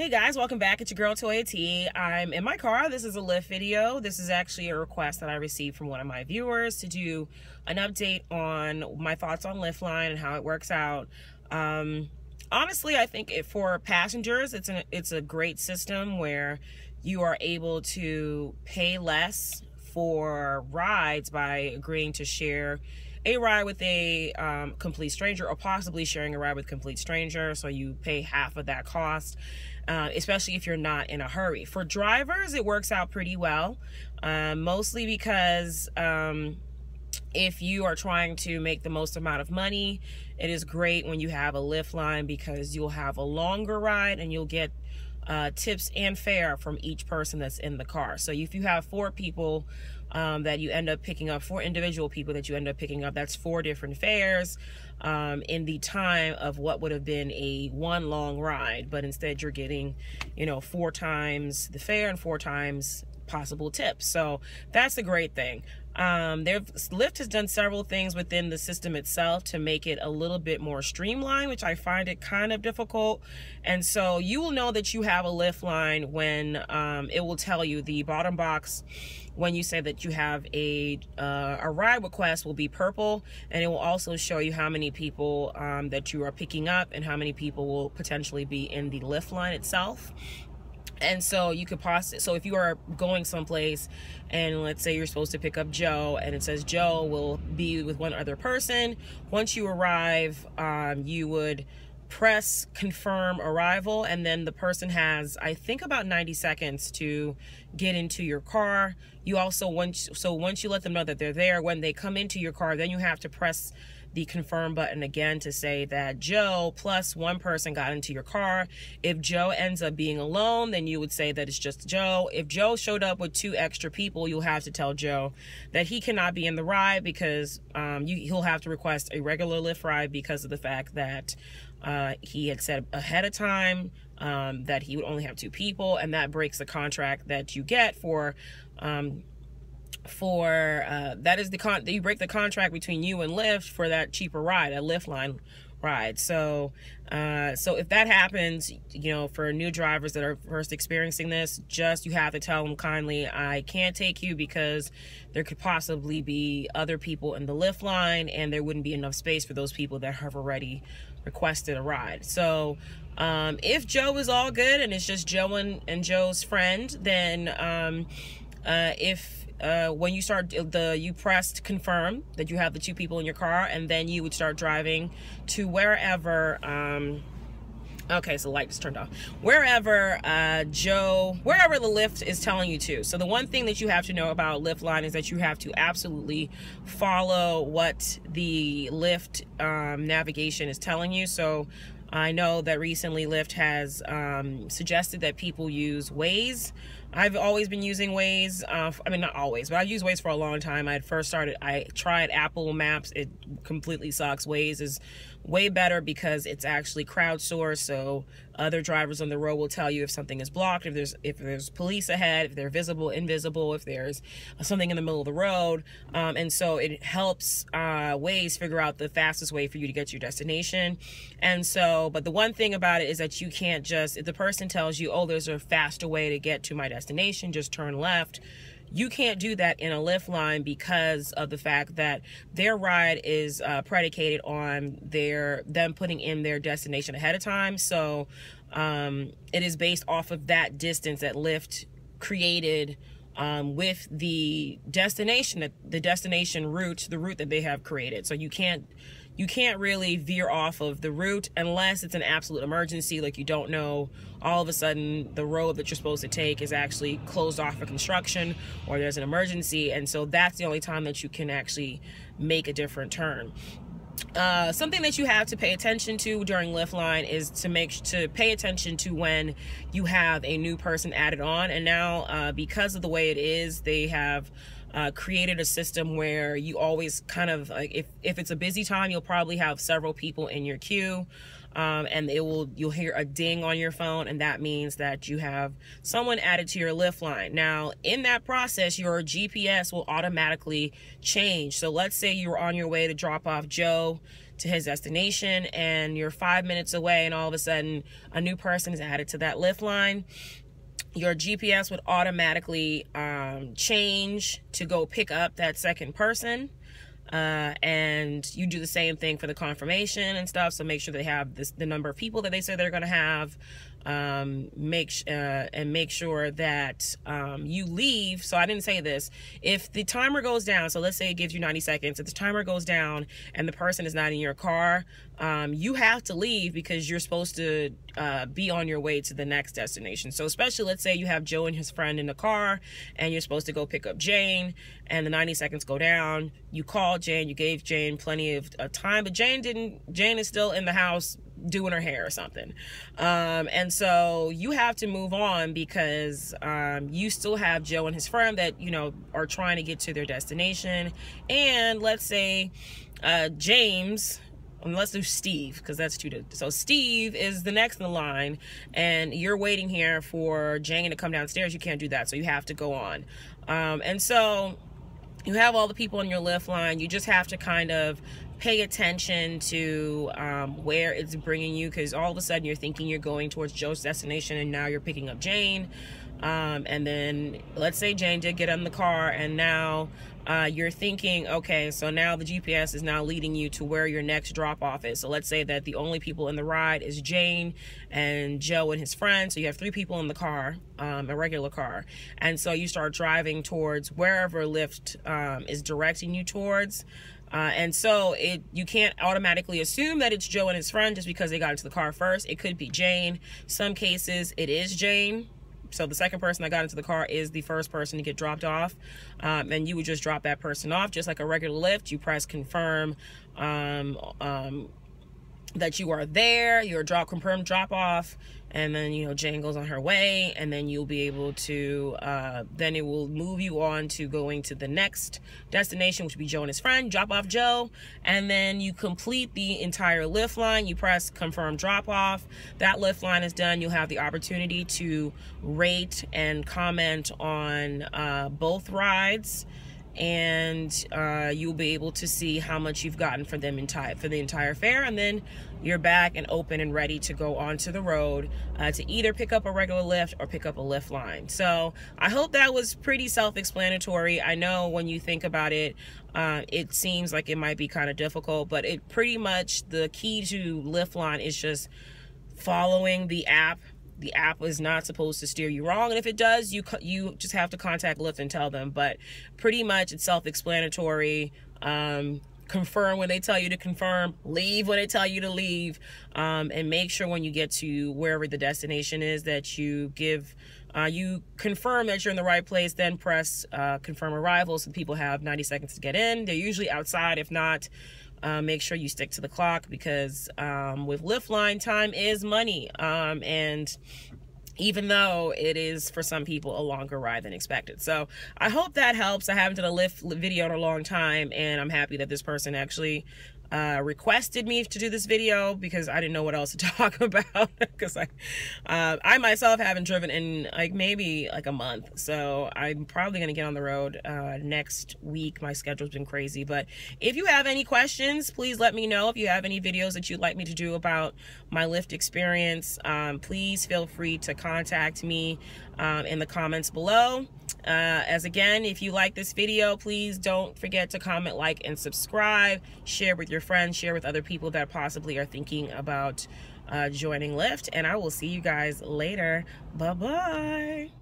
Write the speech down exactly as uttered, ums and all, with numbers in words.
Hey guys, welcome back. It's your girl Toy T. I'm in my car. This is a Lyft video. This is actually a request that I received from one of my viewers to do an update on my thoughts on Lyft Line and how it works out. Um, honestly, I think it, for passengers, it's an it's a great system where you are able to pay less for rides by agreeing to share a ride with a um, complete stranger, or possibly sharing a ride with complete stranger, so you pay half of that cost, uh, especially if you're not in a hurry. For drivers, it works out pretty well, uh, mostly because um, if you are trying to make the most amount of money, it is great when you have a Lyft Line because you'll have a longer ride and you'll get uh, tips and fare from each person that's in the car. So if you have four people Um, that you end up picking up, four individual people that you end up picking up, that's four different fares um, in the time of what would have been a one long ride, but instead you're getting, you know, four times the fare and four times possible tips. So that's a great thing. Um, Lyft has done several things within the system itself to make it a little bit more streamlined, which I find it kind of difficult. And so you will know that you have a Lyft Line when um, it will tell you the bottom box when you say that you have a uh, a ride request will be purple, and it will also show you how many people um, that you are picking up and how many people will potentially be in the Lyft Line itself. And so you could pause it. So if you are going someplace and let's say you're supposed to pick up Joe and it says Joe will be with one other person, once you arrive, um, you would press confirm arrival, and then the person has, I think, about ninety seconds to get into your car. You also, once, so once you let them know that they're there, when they come into your car, then you have to press the confirm button again to say that Joe plus one person got into your car. If Joe ends up being alone, then you would say that it's just Joe. If Joe showed up with two extra people, you'll have to tell Joe that he cannot be in the ride because um, you, he'll have to request a regular Lyft ride because of the fact that uh, he had said ahead of time um, that he would only have two people, and that breaks the contract that you get for um, for uh that is the con you break the contract between you and Lyft for that cheaper ride, a Lyft Line ride. So uh so if that happens, you know, for new drivers that are first experiencing this, just you have to tell them kindly, I can't take you because there could possibly be other people in the Lyft Line and there wouldn't be enough space for those people that have already requested a ride. So um if Joe is all good and it's just Joe and, and Joe's friend, then um uh if Uh, when you start the, you pressed confirm that you have the two people in your car, and then you would start driving to wherever, um, okay, so the light just turned off, wherever uh, Joe, wherever the Lyft is telling you to. So the one thing that you have to know about Lyft Line is that you have to absolutely follow what the Lyft um, navigation is telling you. So I know that recently Lyft has um, suggested that people use Waze. I've always been using Waze. Uh, I mean, not always, but I've used Waze for a long time. I had first started, I tried Apple Maps. It completely sucks. Waze is way better because it's actually crowdsourced. So other drivers on the road will tell you if something is blocked, if there's if there's police ahead, if they're visible, invisible, if there's something in the middle of the road. Um, and so it helps uh, Waze figure out the fastest way for you to get to your destination. And so, but the one thing about it is that you can't just, if the person tells you, oh, there's a faster way to get to my destination, destination, just turn left. You can't do that in a Lyft Line because of the fact that their ride is uh, predicated on their them putting in their destination ahead of time. So um, it is based off of that distance that Lyft created um, with the destination, the destination route, the route that they have created. So you can't You can't really veer off of the route unless it's an absolute emergency, like you don't know, all of a sudden the road that you're supposed to take is actually closed off for construction or there's an emergency, and so that's the only time that you can actually make a different turn. Uh, something that you have to pay attention to during Lyft Line is to make to pay attention to when you have a new person added on. And now uh, because of the way it is, they have uh, created a system where you always kind of like, if, if it's a busy time, you'll probably have several people in your queue. Um, and it will, you'll hear a ding on your phone, and that means that you have someone added to your Lyft Line. Now, in that process, your G P S will automatically change. So let's say you're on your way to drop off Joe to his destination, and you're five minutes away, and all of a sudden a new person is added to that Lyft line, your G P S would automatically um, change to go pick up that second person. Uh, and you do the same thing for the confirmation and stuff. So make sure they have this, the number of people that they say they're going to have. Um, make uh, and make sure that um, you leave. So I didn't say this. If the timer goes down, so let's say it gives you ninety seconds. If the timer goes down and the person is not in your car, um, you have to leave because you're supposed to uh, be on your way to the next destination. So especially let's say you have Joe and his friend in the car and you're supposed to go pick up Jane, and the ninety seconds go down. You call Jane, you gave Jane plenty of uh, time, but Jane didn't, Jane is still in the house doing her hair or something. Um, and so you have to move on because um, you still have Joe and his friend that, you know, are trying to get to their destination. And let's say uh, James, and let's do Steve, because that's two. So Steve is the next in the line, and you're waiting here for Jane to come downstairs. You can't do that. So you have to go on. Um, and so you have all the people in your Lyft line. You just have to kind of pay attention to um, where it's bringing you, because all of a sudden you're thinking you're going towards Joe's destination and now you're picking up Jane. Um, and then let's say Jane did get in the car, and now uh, you're thinking, okay, so now the G P S is now leading you to where your next drop off is. So let's say that the only people in the ride is Jane and Joe and his friend. So you have three people in the car, um, a regular car. And so you start driving towards wherever Lyft um, is directing you towards. Uh, and so it you can't automatically assume that it's Joe and his friend just because they got into the car first. It could be Jane. Some cases it is Jane. So the second person that got into the car is the first person to get dropped off. Um, and you would just drop that person off just like a regular Lyft. You press confirm um, um, that you are there. Your drop confirm drop off. And then, you know, Jane goes on her way, and then you'll be able to, uh, then it will move you on to going to the next destination, which would be Joe and his friend, drop off Joe. And then you complete the entire Lyft line. You press confirm drop off. That Lyft line is done. You'll have the opportunity to rate and comment on uh, both rides, and uh, you'll be able to see how much you've gotten for them entire for the entire fare, and then you're back and open and ready to go onto the road uh, to either pick up a regular Lyft or pick up a Lyft line. So I hope that was pretty self-explanatory. I know when you think about it, uh, it seems like it might be kind of difficult, but it pretty much the key to Lyft line is just following the app. The app is not supposed to steer you wrong, and if it does, you you just have to contact Lyft and tell them. But pretty much it's self-explanatory. Um, confirm when they tell you to confirm, leave when they tell you to leave, um, and make sure when you get to wherever the destination is that you give uh, you confirm that you're in the right place. Then press uh, confirm arrival, so people have ninety seconds to get in. They're usually outside. If not, Uh, make sure you stick to the clock, because um, with Lyft line, time is money. Um, and even though it is for some people a longer ride than expected. So I hope that helps. I haven't done a Lyft video in a long time, and I'm happy that this person actually uh, requested me to do this video, because I didn't know what else to talk about. Because I, uh, I myself haven't driven in like maybe like a month. So I'm probably going to get on the road uh, next week. My schedule's been crazy. But if you have any questions, please let me know. If you have any videos that you'd like me to do about my Lyft experience, um, please feel free to contact me um, in the comments below. Uh, as again, if you like this video, please don't forget to comment, like, and subscribe. Share with your friends, share with other people that possibly are thinking about uh, joining Lyft. And I will see you guys later. Bye-bye.